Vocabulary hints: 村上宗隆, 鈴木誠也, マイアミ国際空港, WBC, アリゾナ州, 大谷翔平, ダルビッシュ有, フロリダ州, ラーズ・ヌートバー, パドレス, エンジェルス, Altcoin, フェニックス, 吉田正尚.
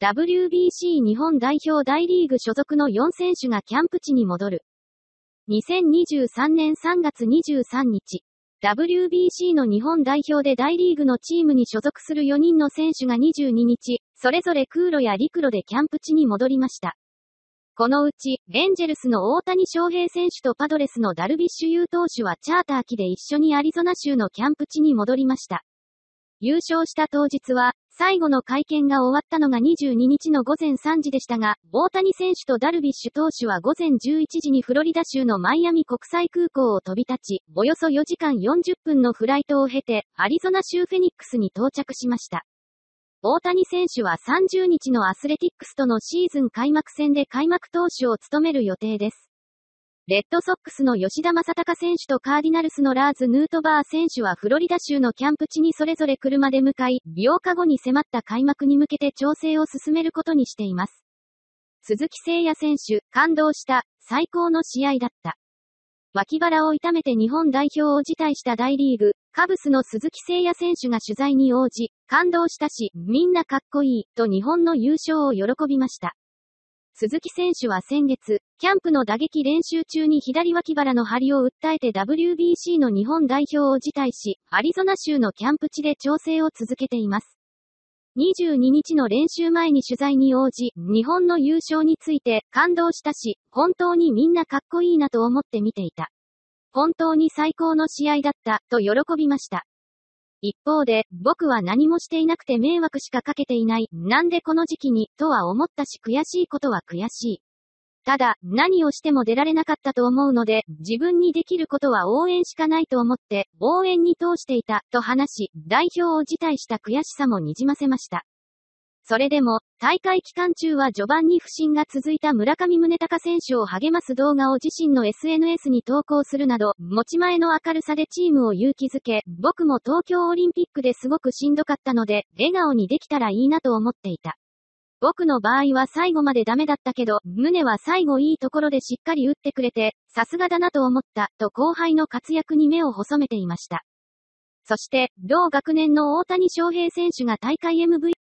WBC 日本代表大リーグ所属の4選手がキャンプ地に戻る。2023年3月23日、WBC の日本代表で大リーグのチームに所属する4人の選手が22日、それぞれ空路や陸路でキャンプ地に戻りました。このうち、エンジェルスの大谷翔平選手とパドレスのダルビッシュ有投手はチャーター機で一緒にアリゾナ州のキャンプ地に戻りました。優勝した当日は、最後の会見が終わったのが22日の午前3時でしたが、大谷選手とダルビッシュ投手は午前11時にフロリダ州のマイアミ国際空港を飛び立ち、およそ4時間40分のフライトを経て、アリゾナ州フェニックスに到着しました。大谷選手は30日のアスレティックスとのシーズン開幕戦で開幕投手を務める予定です。レッドソックスの吉田正尚選手とカーディナルスのラーズ・ヌートバー選手はフロリダ州のキャンプ地にそれぞれ車で向かい、8日後に迫った開幕に向けて調整を進めることにしています。鈴木誠也選手、感動した、最高の試合だった。脇腹を痛めて日本代表を辞退した大リーグ、カブスの鈴木誠也選手が取材に応じ、感動したし、みんなかっこいい、と日本の優勝を喜びました。鈴木選手は先月、キャンプの打撃練習中に左脇腹の張りを訴えて WBC の日本代表を辞退し、アリゾナ州のキャンプ地で調整を続けています。22日の練習前に取材に応じ、日本の優勝について、感動したし、本当にみんなかっこいいなと思って見ていた。本当に最高の試合だった、と喜びました。一方で、僕は何もしていなくて迷惑しかかけていない、なんでこの時期に、とは思ったし悔しいことは悔しい。ただ、何をしても出られなかったと思うので、自分にできることは応援しかないと思って、応援に通していた、と話し、代表を辞退した悔しさもにじませました。それでも、大会期間中は序盤に不振が続いた村上宗隆選手を励ます動画を自身の SNS に投稿するなど、持ち前の明るさでチームを勇気づけ、僕も東京オリンピックですごくしんどかったので、笑顔にできたらいいなと思っていた。僕の場合は最後までダメだったけど、宗は最後いいところでしっかり打ってくれて、さすがだなと思った、と後輩の活躍に目を細めていました。そして、同学年の大谷翔平選手が大会MVP